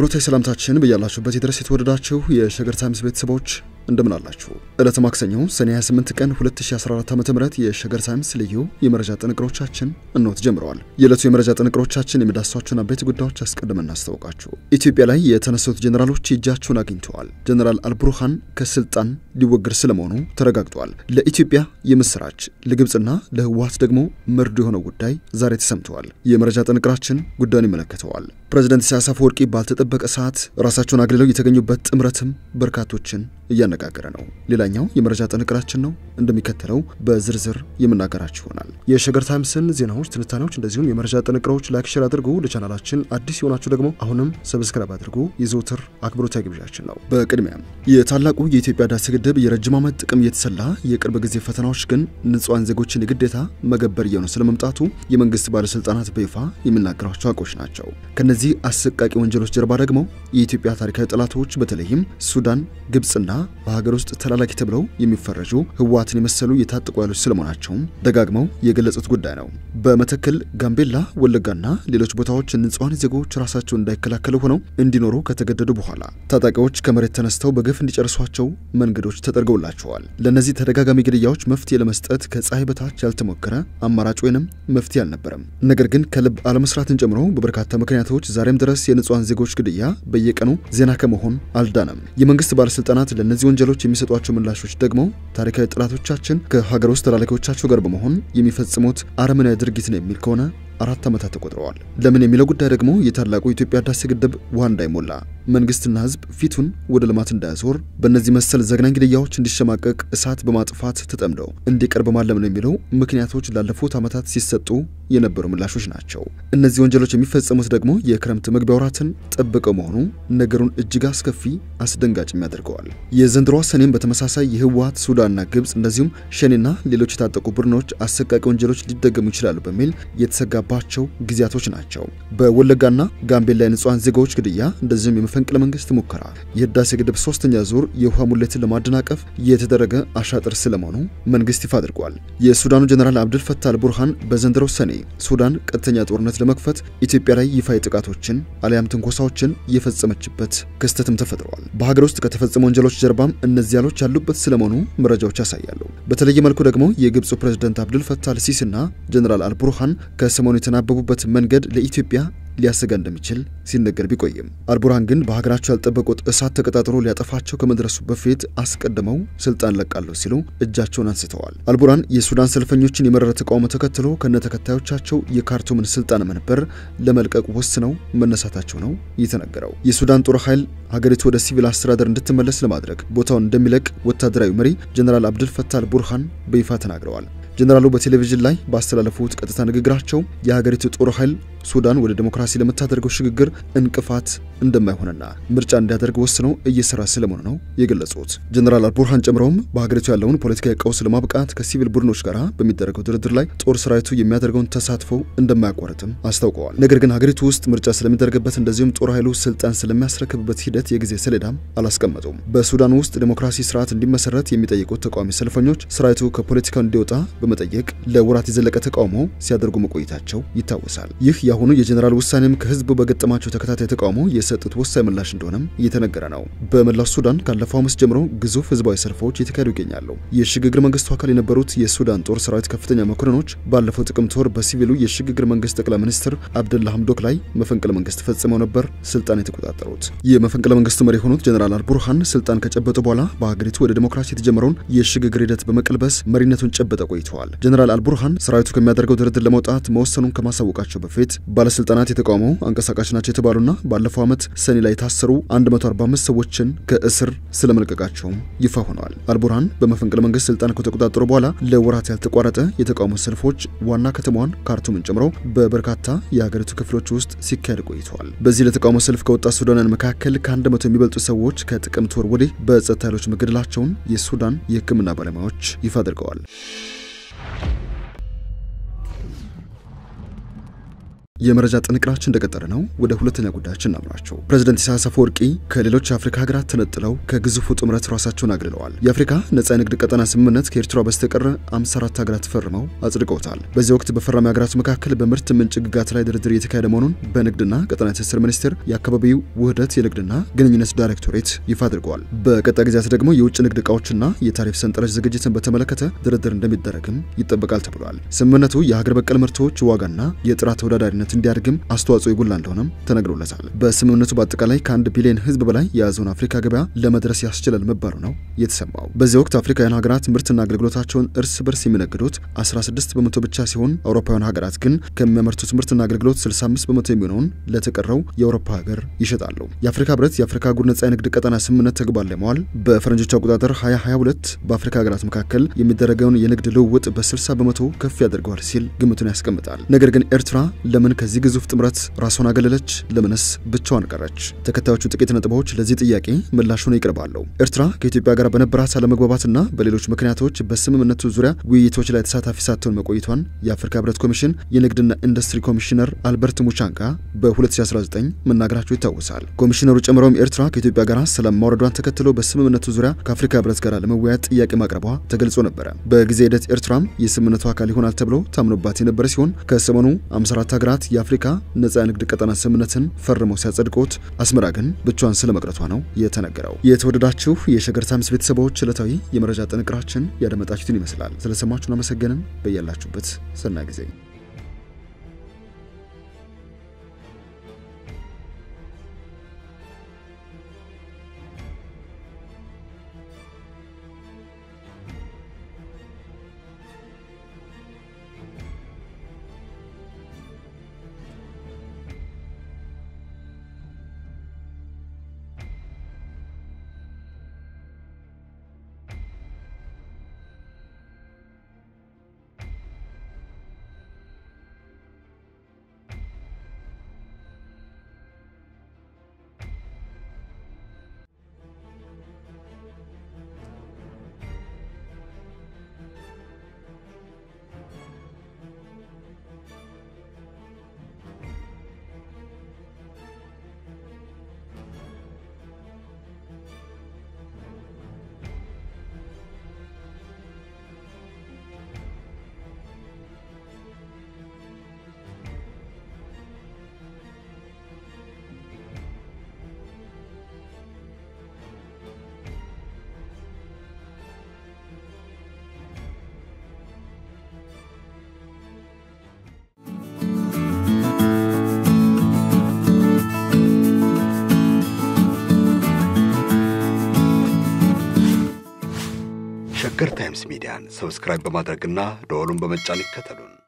አብሮታይ ሰላምታችን በያላችሁበት ይድረስ የተወደዳችሁ የሸገር ታይምስ ቤተሰቦች እንደምን አላችሁ? ዕለተ ማክሰኞ ሰኔ 28 ቀን 2014 ዓ.ም የሸገር ታይምስ ልዩ የመረጃ ጥንቅሮቻችን እንሆት ጀምረዋል። የዕለቱ የመረጃ ጥንቅሮቻችን የሚዳስሷቸውን አበይት ጉዳዮች አስቀድመን እናስተዋውቃችሁ። ኢትዮጵያ ላይ የተነሱት ጄኔራሎች እጃቸውን አግኝተዋል። ጄኔራል አልቡርሃን ከስልጣን ሊወገድ ስለመሆኑ ተረጋግጧል። ለኢትዮጵያ የምስራች ለግብጽና ለህዋት ደግሞ ምርድ የሆነው ጉዳይ ዛሬ ተሰምቷል። የመረጃ ጥንቅራችን ጉዳዩን ይመለከተዋል። ፕሬዝዳንት ኢሳያስ አፈወርቂ ባልተጠበቀ ሰዓት ራሳቸውን አግልለው የተገኙበት ጥምረትም በርካቶችን እያነጋገረ ነው። ሌላኛው የመረጃ ጥንቅራችን ነው እንደሚከተለው በዝርዝር የምናገራችሁ ይሆናል። የሸገር ታይምስን ዜናዎች ትንታኔዎች እንደዚሁም የመረጃ ጥንቅሮች ላይክ ሼር አድርጉ። ለቻናላችን አዲስ የሆናችሁ ደግሞ አሁንም ሰብስክራይብ አድርጉ። የዘውትር አክብሮታዊ ግብዣችን ነው። በቅድሚያ የታላቁ የኢትዮጵያ ህዳሴ ግድብ የረጅም ዓመት ጥቅም የተሰላ የቅርብ ጊዜ ፈተናዎች ግን ንጹሃን ዜጎችን ግዴታ መገበር የሆነው ስለመምጣቱ የመንግስት ባለስልጣናት በይፋ የሚናገሩት አቋሞች ናቸው። እነዚህ አስቀቃቂ ወንጀሎች ጀርባ ደግሞ የኢትዮጵያ ታሪካዊ ጥላቶች በተለይም ሱዳን፣ ግብጽና በሀገር ውስጥ ተላላኪ ተብለው የሚፈረጁ ህዋትን የመሰሉ የታጠቁ ኃይሎች ስለመሆናቸው ደጋግመው የገለጹት ጉዳይ ነው። በመተከል፣ ጋምቤላ፣ ወለጋና ሌሎች ቦታዎች ንጹሃን ዜጎች ራሳቸውን እንዳይከላከሉ ሆነው እንዲኖሩ ከተገደዱ በኋላ ታጣቂዎች ከመሬት ተነስተው በግፍ እንዲጨርሷቸው መንገዶች ተጠርገውላቸዋል። ለነዚህ ተደጋጋሚ ግድያዎች መፍትሄ ለመስጠት ከጻይ በታች ያልተሞከረ አማራጭ ወይንም መፍትሄ አልነበረም። ነገር ግን ከልብ አለመስራትን ጨምሮ በበርካታ ምክንያቶች ዛሬም ድረስ የንጹሃን ዜጎች ግድያ በየቀኑ ዜና ከመሆን አልዳነም። የመንግስት ባለስልጣናት ለነዚህ ወንጀሎች የሚሰጧቸው ምላሾች ደግሞ ታሪካዊ ጥላቶቻችን ከሀገር ውስጥ ተላላኪዎቻቸው ጋር በመሆን የሚፈጽሙት አረመኔያዊ ድርጊት ነው የሚል ከሆነ 4 ዓመታት ተቆጥረዋል። ለምን የሚለው ጉዳይ ደግሞ የታላቁ የኢትዮጵያ ህዳሴ ግድብ ውሃ እንዳይሞላ መንግስትና ህዝብ ፊቱን ወደ ልማት እንዳያዞር በእነዚህ መሰል ዘግናኝ ግድያዎች እንዲሸማቀቅ እሳት በማጥፋት ተጠምደው እንዲቀርብ ማለም ነው የሚለው ምክንያቶች ላለፉት ዓመታት ሲሰጡ የነበሩ ምላሾች ናቸው። እነዚህ ወንጀሎች የሚፈጸሙት ደግሞ የክረምት መግቢያ ወራትን ጠብቀው መሆኑ ነገሩን እጅግ አስከፊ አስደንጋጭ የሚያደርገዋል። የዘንድሮ ሰኔም በተመሳሳይ የህዋት ሱዳንና ግብጽ እንደዚሁም ሸኔና ሌሎች የታጠቁ ቡድኖች አሰቃቂ ወንጀሎች ሊደገሙ ይችላሉ በሚል የተሰጋ ባቸው ግዚያቶች ናቸው። በወለጋና ጋምቤላ ንጹሃን ዜጎች ግድያ እንደዚሁም የመፈንቅለ መንግስት ሙከራ የህዳሴ ግድብ 3ኛ ዙር የውሃ ሙሌትን ለማደናቀፍ የተደረገ አሻጥር ስለመሆኑ መንግስት ይፋ አድርጓል። የሱዳኑ ጄኔራል አብዱል ፈታ አልቡርሃን በዘንድሮው ሰኔ ሱዳን ቀጥተኛ ጦርነት ለመክፈት ኢትዮጵያ ላይ ይፋ ጥቃቶችን አልያም ትንኮሳዎችን የፈጸመችበት ክስተትም ተፈጥሯል። በሀገር ውስጥ ከተፈጸሙ ወንጀሎች ጀርባም እነዚህ ያሎች ያሉበት ስለመሆኑ መረጃዎች ያሳያሉ። በተለየ መልኩ ደግሞ የግብጽ ፕሬዝዳንት አብዱል ፈታ አልሲሲና ጄኔራል አልቡርሃን ከሰሞኑ የተናበቡበት መንገድ ለኢትዮጵያ ሊያሰጋ እንደሚችል ሲነገር ቢቆይም አልቡርሃን ግን በሀገራቸው ያልጠበቁት እሳት ተቀጣጥሮ ሊያጠፋቸው ከመድረሱ በፊት አስቀድመው ስልጣን ለቃለሁ ሲሉ እጃቸውን አንስተዋል። አልቡርሃን የሱዳን ሰልፈኞችን የመረረ ተቃውሞ ተከትሎ ከነተከታዮቻቸው የካርቱምን ስልጣን መንበር ለመልቀቅ ወስነው መነሳታቸው ነው የተነገረው። የሱዳን ጦር ኃይል ሀገሪቱ ወደ ሲቪል አስተዳደር እንድትመለስ ለማድረግ ቦታውን እንደሚለቅ ወታደራዊ መሪ ጄኔራል አብዱል ፈታ አልቡርሃን በይፋ ተናግረዋል። ጄኔራሉ በቴሌቪዥን ላይ ባስተላለፉት ቀጥታ ንግግራቸው የሀገሪቱ ጦር ኃይል ሱዳን ወደ ዲሞክራሲ ለመታደርገው ሽግግር እንቅፋት እንደማይሆንና ምርጫ እንዲያደርግ ወስነው እየሰራ ስለመሆኑ ነው የገለጹት። ጄኔራል አልቡርሃን ጨምረውም በሀገሪቱ ያለውን ፖለቲካዊ ቀውስ ለማብቃት ከሲቪል ቡድኖች ጋር በሚደረገው ድርድር ላይ ጦር ሠራዊቱ የሚያደርገውን ተሳትፎ እንደማያቋርጥም አስታውቀዋል። ነገር ግን ሀገሪቱ ውስጥ ምርጫ ስለሚደረግበት እንደዚሁም ጦር ኃይሉ ስልጣን ስለሚያስረክብበት ሂደት የጊዜ ሰሌዳም አላስቀመጡም። በሱዳን ውስጥ ዲሞክራሲ ስርዓት እንዲመሰረት የሚጠይቁት ተቃዋሚ ሰልፈኞች ሠራዊቱ ከፖለቲካው እንዲወጣ በመጠየቅ ለወራት የዘለቀ ተቃውሞ ሲያደርጉ መቆየታቸው ይታወሳል። ይህ ያሆኑ የጄኔራል ውሳኔም ከህዝብ በገጠማቸው ተከታታይ ተቃውሞ የሰጡት ወሳኝ ምላሽ እንደሆነም እየተነገረ ነው። በመላው ሱዳን ካለፈው ዓመት ጀምሮ ግዙፍ ህዝባዊ ሰልፎች እየተካሄዱ ይገኛሉ። የሽግግር መንግስቱ አካል የነበሩት የሱዳን ጦር ሠራዊት ከፍተኛ መኮንኖች ባለፈው ጥቅምት ወር በሲቪሉ የሽግግር መንግስት ጠቅላይ ሚኒስትር አብደላ ሐምዶክ ላይ መፈንቅለ መንግስት ፈጽመው ነበር ስልጣን የተቆጣጠሩት። የመፈንቅለ መንግስቱ መሪ ሆኑት ጄኔራል አልቡርሃን ስልጣን ከጨበጡ በኋላ በአገሪቱ ወደ ዲሞክራሲ የተጀመረውን የሽግግር ሂደት በመቀልበስ መሪነቱን ጨበጠ ቆይቷል። ጄኔራል አልቡርሃን ሠራዊቱ ከሚያደርገው ድርድር ለመውጣት መወሰኑን ከማሳወቃቸው በፊት ባለስልጣናት የተቃውመው አንቀሳቃሽ ናቸው የተባሉና ባለፈው ዓመት ሰኔ ላይ ታሰሩ 145 ሰዎችን ከእስር ስለመልቀቃቸው ይፋ ሆኗል። አልቡርሃን በመፈንቅለ መንግስት ስልጣን ከተቆጣጠሩ በኋላ ለወራት ያልተቋረጠ የተቃውሞ ሰልፎች ዋና ከተማዋን ካርቱምን ጨምሮ በበርካታ የሀገሪቱ ክፍሎች ውስጥ ሲካሄድ ቆይቷል። በዚህ ለተቃውሞ ሰልፍ ከወጣ ሱዳናውያን መካከል ከ100 የሚበልጡ ሰዎች ከጥቅምት ወር ወዲህ በጸጥታ ኃይሎች መገደላቸውን የሱዳን የህክምና ባለሙያዎች ይፋ አድርገዋል። የመረጃ ጥንቅራችን እንደቀጠለ ነው ወደ ሁለተኛ ጉዳያችን እናምራቸው ፕሬዝዳንት ኢሳያስ አፈወርቂ ከሌሎች አፍሪካ ሀገራት ተነጥለው ከግዙፉ ጥምረት ራሳቸውን አግልለዋል የአፍሪካ ነፃ ንግድ ቀጠና ስምምነት ከኤርትራ በስተቀር 54 ሀገራት ፈርመው አጽድቀውታል በዚህ ወቅት በፈረሙ ሀገራት መካከል በምርት ምንጭግጋት ላይ ድርድር እየተካሄደ መሆኑን በንግድና ቀጠና ትስስር ሚኒስቴር የአካባቢው ውህደት የንግድና ግንኙነት ዳይሬክቶሬት ይፋ አድርጓል በቀጣይ ጊዜያት ደግሞ የውጭ ንግድ ዕቃዎችና የታሪፍ ሰንጠረዥ ዝግጅትን በተመለከተ ድርድር እንደሚደረግም ይጠበቃል ተብሏል ስምምነቱ የሀገር በቀል ምርቶች ዋጋና የጥራት ወዳዳሪነት እንዲያድግም አስተዋጽኦ ይጉላ እንደሆነም ተነግሮለታል በስምምነቱ በአጠቃላይ ከ1 ቢሊዮን ህዝብ በላይ ያዘውን አፍሪካ ገበያ ለመድረስ ያስችላል መባሩ ነው የተሰማው በዚህ ወቅት አፍሪካውያን ሀገራት ምርትና አገልግሎታቸውን እርስ በርስ የሚነግዱት 16% ብቻ ሲሆን አውሮፓውያን ሀገራት ግን ከመመርቱት ምርትና አገልግሎት 65% የሚሆነውን ለተቀረው የአውሮፓ ሀገር ይሸጣሉ የአፍሪካ ህብረት የአፍሪካ ጉርነጻ ንግድ ቀጠና ስምምነት ተግባር ላይ መዋል በፈረንጆች አቆጣጠር 2022 በአፍሪካ ሀገራት መካከል የሚደረገውን የንግድ ልውውጥ በ60% ከፍ ያደርገዋል ሲል ግምቱን ያስቀምጣል ነገር ግን ኤርትራ ለምን ከዚህ ግዙፍ ጥምረት ራስዋን አገለለች ለምንስ ብቻዋን ቀረች ተከታዮቹ ጥቂት ነጥቦች ለዚህ ጥያቄ ምላሹን ይቀርባሉ ኤርትራ ከኢትዮጵያ ጋር በነበራት አለመግባባትና በሌሎች ምክንያቶች በስምምነቱ ዙሪያ ውይይቶች ላይ ተሳታፊ ሳትሆን መቆይቷን የአፍሪካ ህብረት ኮሚሽን የንግድና ኢንዱስትሪ ኮሚሽነር አልበርት ሙቻንጋ በ2019 መናገራቸው ይታወሳል ኮሚሽነሩ ጨምሮም ኤርትራ ከኢትዮጵያ ጋር ሰላም ማውረዷን ተከትሎ በስምምነቱ ዙሪያ ከአፍሪካ ህብረት ጋር ለመወያየት ጥያቄ ማቅረቧ ተገልጾ ነበር በጊዜ ሂደት ኤርትራም የስምምነቱ አካል ይሆናል ተብሎ ታምኖባት የነበረ ሲሆን ከሰሞኑ 54 ሀገራት የአፍሪካ ነፃ ንግድ ቀጠና ስምምነትን ፈርመው ሲያጸድቁት አስመራ ግን ብቻዋን ስለመቅረቷ ነው የተነገረው የተወደዳችሁ የሸገር ታይምስ ቤተሰቦች ለታዊ የመረጃ ጥንቅራችን ያደመጣችሁትን ይመስላል ስለሰማችሁና መሰገነን በእያላችሁበት ሰናይ ጊዜ Subscribe bama dragna, doolum bama chanik khatalun.